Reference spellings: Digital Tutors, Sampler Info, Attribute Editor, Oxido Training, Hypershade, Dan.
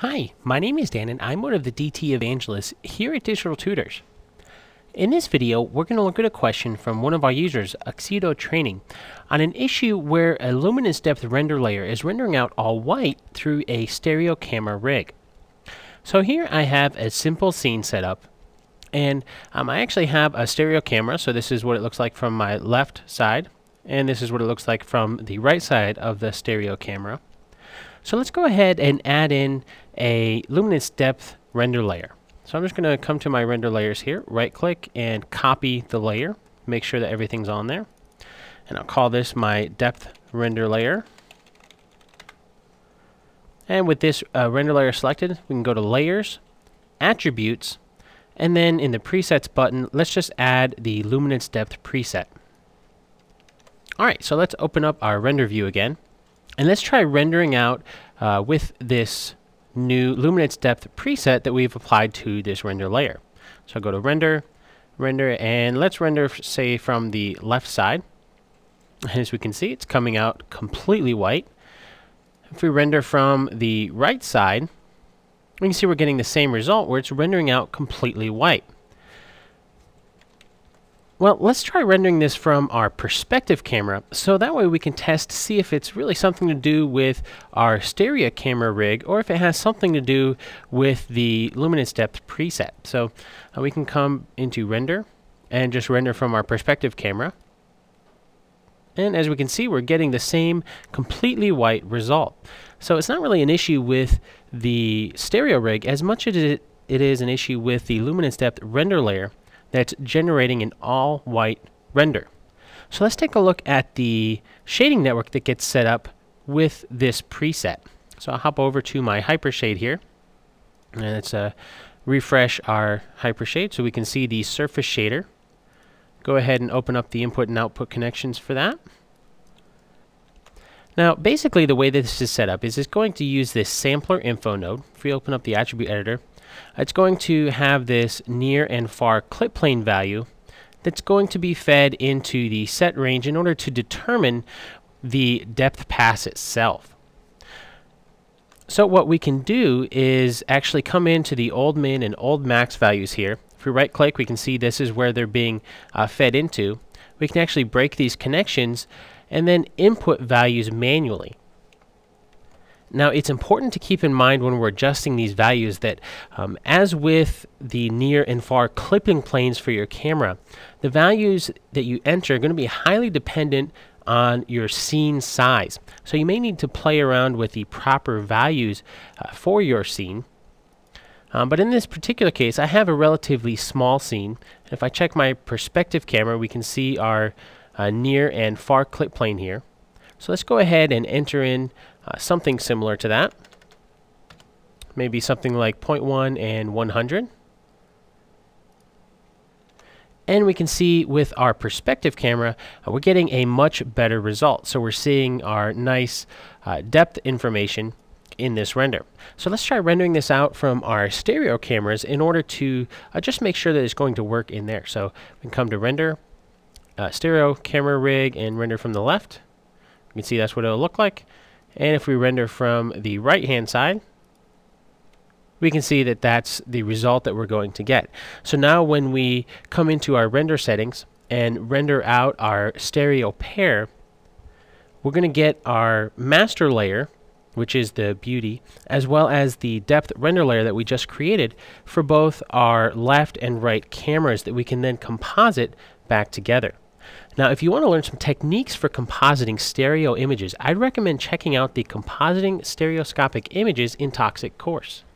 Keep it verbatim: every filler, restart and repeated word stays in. Hi, my name is Dan and I'm one of the D T evangelists here at Digital Tutors. In this video, we're going to look at a question from one of our users, Oxido Training, on an issue where a luminance depth render layer is rendering out all white through a stereo camera rig. So here I have a simple scene set up, and um, I actually have a stereo camera, so this is what it looks like from my left side, and this is what it looks like from the right side of the stereo camera. So let's go ahead and add in a luminance depth render layer. So I'm just going to come to my render layers here, right click and copy the layer, make sure that everything's on there. And I'll call this my depth render layer. And with this uh, render layer selected, we can go to Layers, Attributes, and then in the Presets button, let's just add the luminance depth preset. Alright, so let's open up our render view again. And let's try rendering out uh, with this new luminance depth preset that we've applied to this render layer. So I'll go to render, render, and let's render, say, from the left side. As we can see, it's coming out completely white. If we render from the right side, we can see we're getting the same result where it's rendering out completely white. Well, let's try rendering this from our perspective camera, so that way we can test to see if it's really something to do with our stereo camera rig or if it has something to do with the luminance depth preset. So uh, we can come into render and just render from our perspective camera. And as we can see, we're getting the same completely white result. So it's not really an issue with the stereo rig as much as it, it is an issue with the luminance depth render layer that's generating an all-white render. So let's take a look at the shading network that gets set up with this preset. So I'll hop over to my Hypershade here, and let's uh, refresh our Hypershade so we can see the surface shader. Go ahead and open up the input and output connections for that. Now basically the way this is set up is it's going to use this Sampler Info node. If we open up the Attribute Editor, it's going to have this near and far clip plane value that's going to be fed into the set range in order to determine the depth pass itself. So what we can do is actually come into the old min and old max values here. If we right click, we can see this is where they're being uh, fed into. We can actually break these connections and then input values manually. Now it's important to keep in mind when we're adjusting these values that um, as with the near and far clipping planes for your camera, the values that you enter are going to be highly dependent on your scene size. So you may need to play around with the proper values uh, for your scene. Um, but in this particular case, I have a relatively small scene. If I check my perspective camera, we can see our Uh, near and far clip plane here. So let's go ahead and enter in uh, something similar to that. Maybe something like zero point one and one hundred. And we can see with our perspective camera, uh, we're getting a much better result. So we're seeing our nice uh, depth information in this render. So let's try rendering this out from our stereo cameras in order to uh, just make sure that it's going to work in there. So we can come to render, Uh, stereo camera rig, and render from the left. You can see that's what it'll look like. And if we render from the right hand side, we can see that that's the result that we're going to get. So now when we come into our render settings and render out our stereo pair, we're going to get our master layer, which is the beauty, as well as the depth render layer that we just created for both our left and right cameras that we can then composite back together. Now, if you want to learn some techniques for compositing stereo images, I'd recommend checking out the Compositing Stereoscopic Images in Toxic course.